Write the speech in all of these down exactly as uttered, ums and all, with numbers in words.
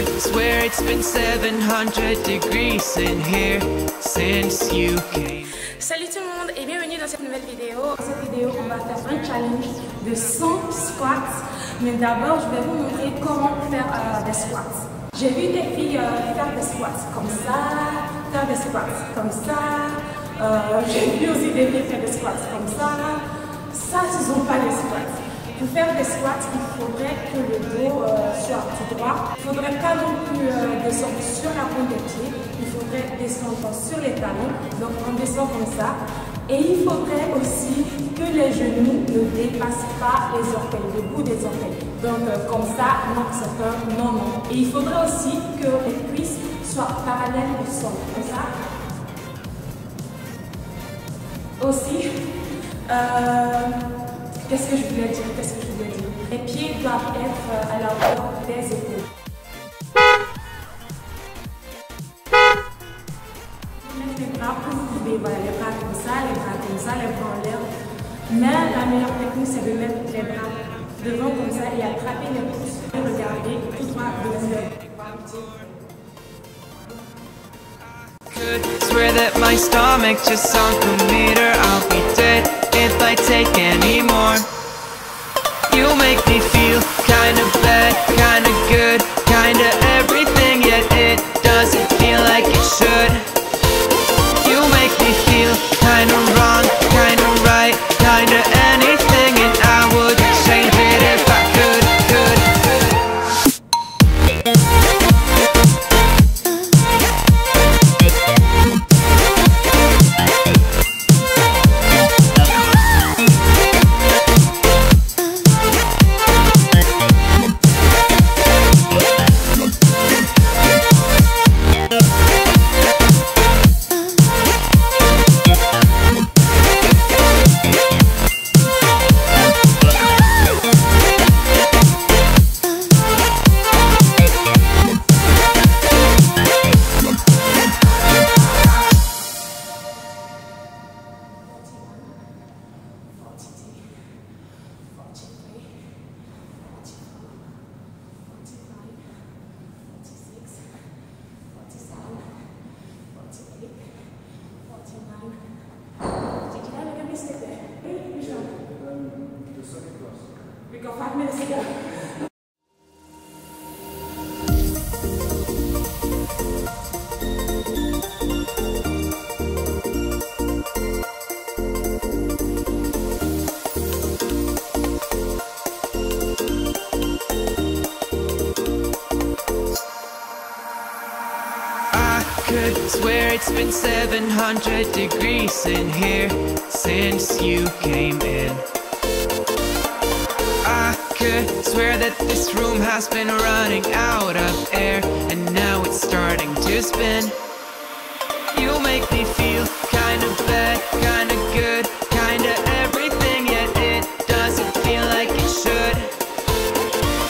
could swear it's been seven hundred degrees in here since you came. Salut tout le monde et bienvenue dans cette nouvelle vidéo. Dans cette vidéo, on va faire un challenge de cent squats. Mais d'abord, je vais vous montrer comment faire euh, des squats. J'ai vu des filles euh, faire des squats comme ça, faire des squats comme ça. Euh, J'ai vu aussi des filles faire des squats comme ça. Ça, ce ne sont pas des squats. Pour faire des squats, il faudrait que le dos euh, soit tout droit. Il ne faudrait pas non plus euh, descendre sur la pointe des pieds. Il faudrait descendre sur les talons. Donc on descend comme ça. Et il faudrait aussi que les genoux ne dépassent pas les orteils, le bout des orteils. Donc euh, comme ça, non, ça fait non, non. Et il faudrait aussi que les cuisses soient parallèles au sol. Comme ça. Aussi. Euh, Qu'est-ce que je voulais dire? Qu'est-ce que je voulais dire? Les pieds doivent être à la hauteur des épaules. Je vais mettre les bras pour vous couper, voilà, les bras comme ça, les bras comme ça, les bras en l'air. Mais la meilleure technique, c'est de mettre les bras devant comme ça et attraper les pouces et regarder tout droit devant les bras. Swear that my stomach just sunk a meter. I'll be dead if I take any more. You make me feel kinda bad, kinda good, kinda everything, yet it doesn't feel like it should. You make me feel kinda wrong, kinda right, kinda anything, and I would change it if I could, could, could. We've got five minutes to go. I could swear it's been seven hundred degrees in here since you came in. I could swear that this room has been running out of air, and now it's starting to spin. You make me feel kind of bad, kind of good, kind of everything, yet it doesn't feel like it should.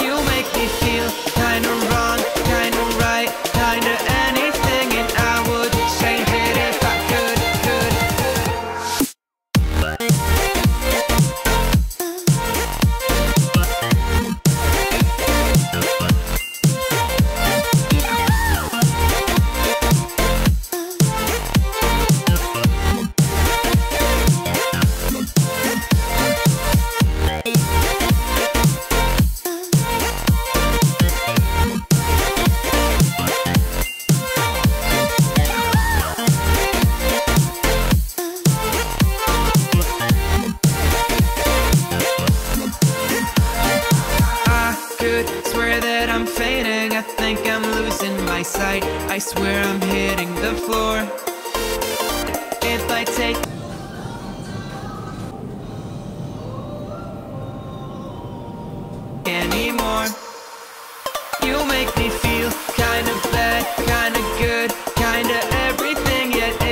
You make me feel kind of wrong, kind of right, kind of anything, and I would change it if I could, could. I swear I'm hitting the floor if I take